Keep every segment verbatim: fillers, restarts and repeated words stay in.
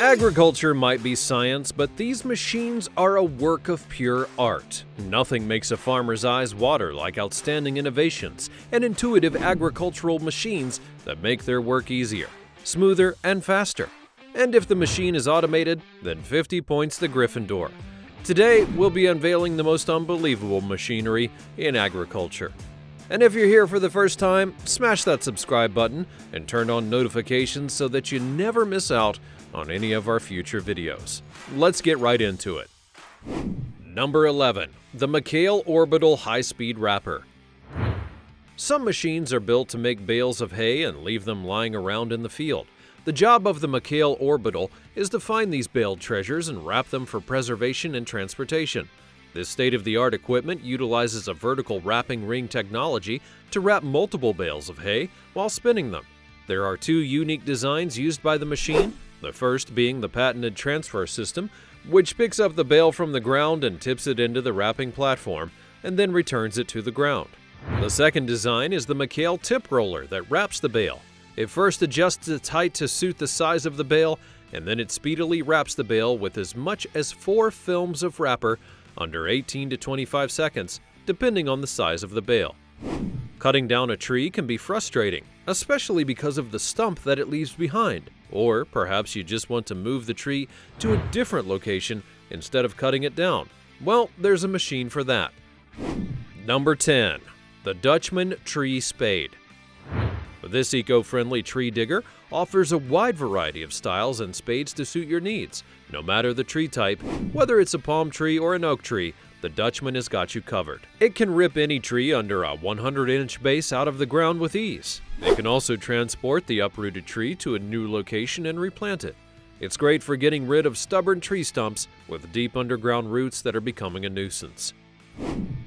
Agriculture might be science, but these machines are a work of pure art. Nothing makes a farmer's eyes water like outstanding innovations and intuitive agricultural machines that make their work easier, smoother, and faster. And if the machine is automated, then fifty points to Gryffindor. Today, we'll be unveiling the most unbelievable machinery in agriculture. And if you're here for the first time, smash that subscribe button and turn on notifications so that you never miss out on any of our future videos. Let's get right into it. Number eleven. The McHale Orbital High-Speed Wrapper. Some machines are built to make bales of hay and leave them lying around in the field. The job of the McHale Orbital is to find these baled treasures and wrap them for preservation and transportation. This state-of-the-art equipment utilizes a vertical wrapping ring technology to wrap multiple bales of hay while spinning them. There are two unique designs used by the machine, the first being the patented transfer system, which picks up the bale from the ground and tips it into the wrapping platform, and then returns it to the ground. The second design is the McHale tip roller that wraps the bale. It first adjusts its height to suit the size of the bale, and then it speedily wraps the bale with as much as four films of wrapper under eighteen to twenty-five seconds, depending on the size of the bale. Cutting down a tree can be frustrating, especially because of the stump that it leaves behind, or perhaps you just want to move the tree to a different location instead of cutting it down. Well, there's a machine for that. Number ten. The Dutchman Tree Spade. This eco-friendly tree digger offers a wide variety of styles and spades to suit your needs. No matter the tree type, whether it's a palm tree or an oak tree, the Dutchman has got you covered. It can rip any tree under a one hundred inch base out of the ground with ease. It can also transport the uprooted tree to a new location and replant it. It's great for getting rid of stubborn tree stumps with deep underground roots that are becoming a nuisance.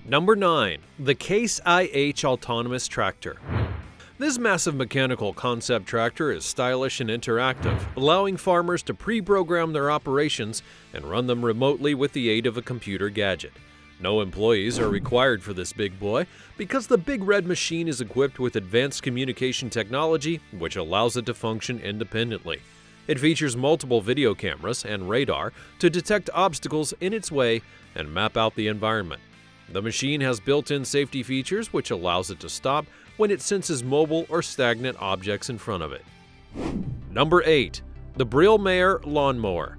Number nine. The Case I H Autonomous Tractor. This massive mechanical concept tractor is stylish and interactive, allowing farmers to pre-program their operations and run them remotely with the aid of a computer gadget. No employees are required for this big boy because the Big Red machine is equipped with advanced communication technology which allows it to function independently. It features multiple video cameras and radar to detect obstacles in its way and map out the environment. The machine has built-in safety features which allows it to stop when it senses mobile or stagnant objects in front of it. Number eight. The Brillmayer Lawn Mower.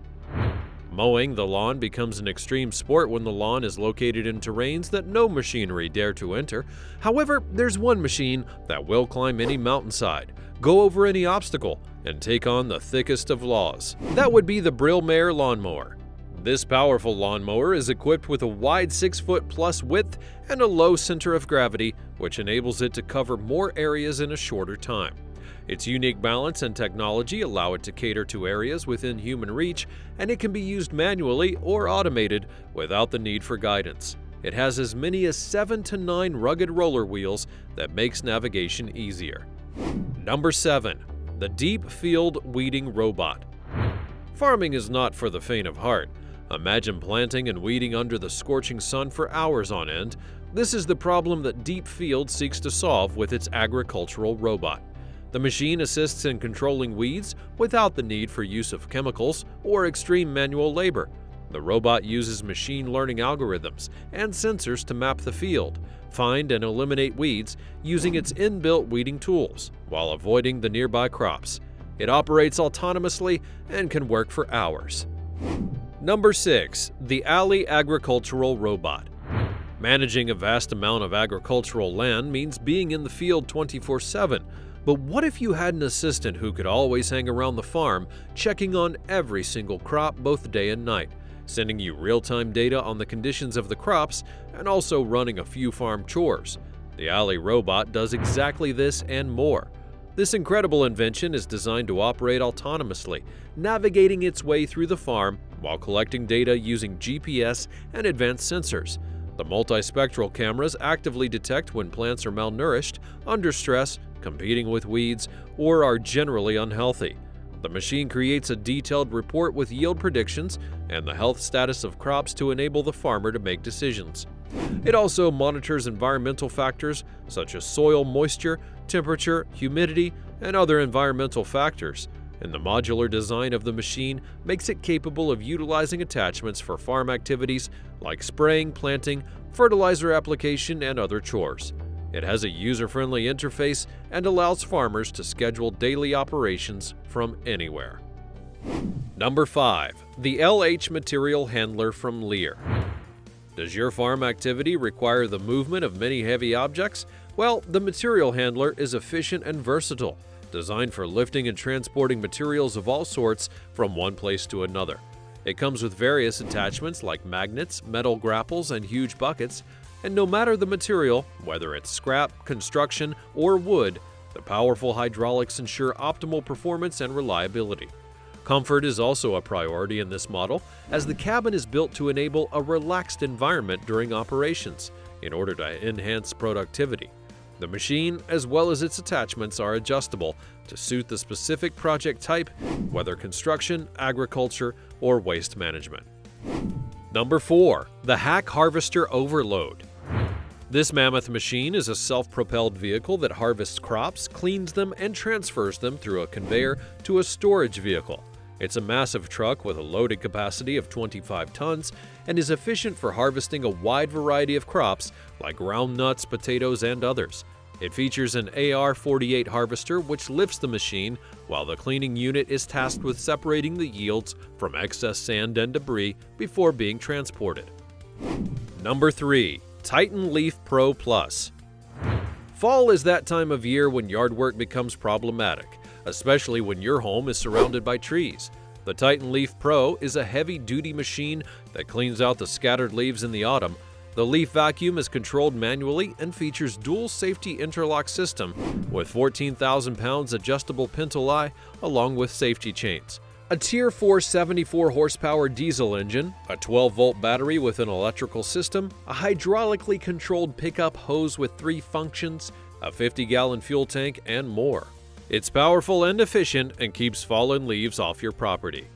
Mowing the lawn becomes an extreme sport when the lawn is located in terrains that no machinery dare to enter. However, there's one machine that will climb any mountainside, go over any obstacle, and take on the thickest of laws. That would be the Brillmayer Lawn Mower. This powerful lawnmower is equipped with a wide six foot plus width and a low center of gravity, which enables it to cover more areas in a shorter time. Its unique balance and technology allow it to cater to areas within human reach, and it can be used manually or automated without the need for guidance. It has as many as seven to nine rugged roller wheels that makes navigation easier. Number seven. The Deep Field Weeding Robot. Farming is not for the faint of heart. Imagine planting and weeding under the scorching sun for hours on end. This is the problem that Deep Field seeks to solve with its agricultural robot. The machine assists in controlling weeds without the need for use of chemicals or extreme manual labor. The robot uses machine learning algorithms and sensors to map the field, find and eliminate weeds using its inbuilt weeding tools while avoiding the nearby crops. It operates autonomously and can work for hours. Number six. The Alley Agricultural Robot. Managing a vast amount of agricultural land means being in the field twenty-four seven, but what if you had an assistant who could always hang around the farm, checking on every single crop both day and night, sending you real-time data on the conditions of the crops, and also running a few farm chores? The Alley robot does exactly this and more. This incredible invention is designed to operate autonomously, navigating its way through the farm while collecting data using G P S and advanced sensors. The multispectral cameras actively detect when plants are malnourished, under stress, competing with weeds, or are generally unhealthy. The machine creates a detailed report with yield predictions and the health status of crops to enable the farmer to make decisions. It also monitors environmental factors such as soil moisture, temperature, humidity, and other environmental factors, and the modular design of the machine makes it capable of utilizing attachments for farm activities like spraying, planting, fertilizer application, and other chores. It has a user-friendly interface and allows farmers to schedule daily operations from anywhere. Number five. The L H Material Handler from Lear. Does your farm activity require the movement of many heavy objects? Well, the Material Handler is efficient and versatile, designed for lifting and transporting materials of all sorts from one place to another. It comes with various attachments like magnets, metal grapples, and huge buckets, and no matter the material, whether it's scrap, construction, or wood, the powerful hydraulics ensure optimal performance and reliability. Comfort is also a priority in this model, as the cabin is built to enable a relaxed environment during operations in order to enhance productivity. The machine, as well as its attachments, are adjustable to suit the specific project type, whether construction, agriculture, or waste management. Number four. The Hack Harvester Overload. This mammoth machine is a self-propelled vehicle that harvests crops, cleans them, and transfers them through a conveyor to a storage vehicle. It's a massive truck with a loaded capacity of twenty-five tons and is efficient for harvesting a wide variety of crops like ground nuts, potatoes, and others. It features an A R forty-eight harvester which lifts the machine, while the cleaning unit is tasked with separating the yields from excess sand and debris before being transported. Number three. Titan Leaf Pro Plus. Fall is that time of year when yard work becomes problematic, especially when your home is surrounded by trees. The Titan Leaf Pro is a heavy-duty machine that cleans out the scattered leaves in the autumn. The leaf vacuum is controlled manually and features dual safety interlock system with fourteen thousand pounds adjustable pentali along with safety chains, a Tier four seventy-four horsepower diesel engine, a twelve volt battery with an electrical system, a hydraulically controlled pickup hose with three functions, a fifty gallon fuel tank, and more. It's powerful and efficient and keeps fallen leaves off your property.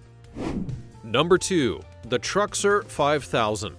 Number two. The Truxer five thousand.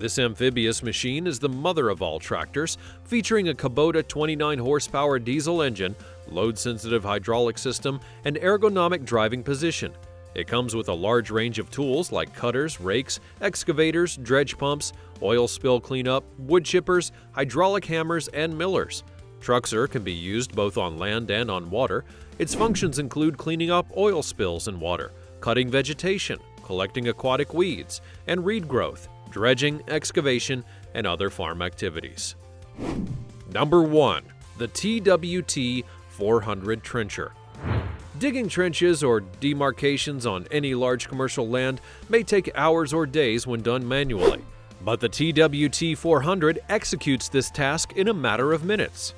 This amphibious machine is the mother of all tractors, featuring a Kubota twenty-nine horsepower diesel engine, load-sensitive hydraulic system, and ergonomic driving position. It comes with a large range of tools like cutters, rakes, excavators, dredge pumps, oil spill cleanup, wood chippers, hydraulic hammers, and millers. Truxer can be used both on land and on water. Its functions include cleaning up oil spills in water, cutting vegetation, collecting aquatic weeds and reed growth, dredging, excavation, and other farm activities. Number one. The T W T four hundred Trencher. Digging trenches or demarcations on any large commercial land may take hours or days when done manually, but the T W T four hundred executes this task in a matter of minutes.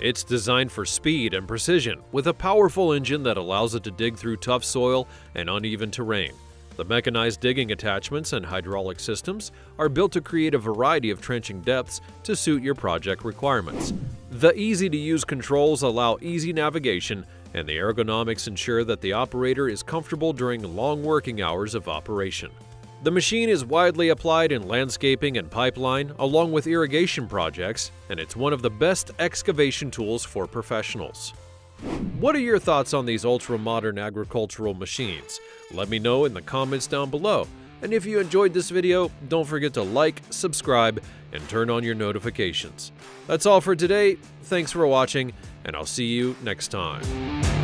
It's designed for speed and precision, with a powerful engine that allows it to dig through tough soil and uneven terrain. The mechanized digging attachments and hydraulic systems are built to create a variety of trenching depths to suit your project requirements. The easy-to-use controls allow easy navigation, and the ergonomics ensure that the operator is comfortable during long working hours of operation. The machine is widely applied in landscaping and pipeline, along with irrigation projects, and it's one of the best excavation tools for professionals. What are your thoughts on these ultra-modern agricultural machines? Let me know in the comments down below. And if you enjoyed this video, don't forget to like, subscribe, and turn on your notifications. That's all for today. Thanks for watching, and I'll see you next time.